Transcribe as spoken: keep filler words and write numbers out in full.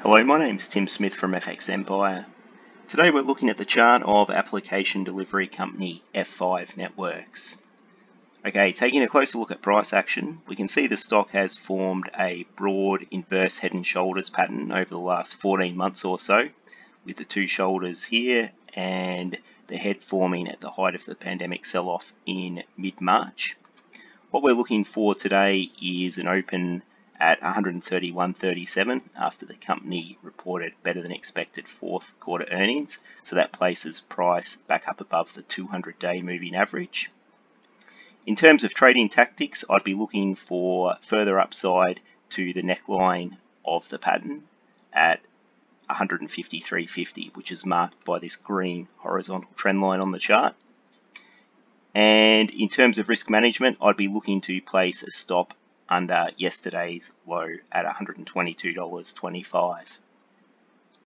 Hello, my name is Tim Smith from F X Empire. Today we're looking at the chart of application delivery company F five Networks. Okay, taking a closer look at price action, we can see the stock has formed a broad inverse head and shoulders pattern over the last fourteen months or so, with the two shoulders here and the head forming at the height of the pandemic sell-off in mid-March. What we're looking for today is an open at one thirty-one thirty-seven after the company reported better than expected fourth quarter earnings. So that places price back up above the two hundred day moving average. In terms of trading tactics, I'd be looking for further upside to the neckline of the pattern at one fifty-three fifty, which is marked by this green horizontal trend line on the chart. And in terms of risk management, I'd be looking to place a stop under yesterday's low at one hundred twenty-two dollars twenty-five.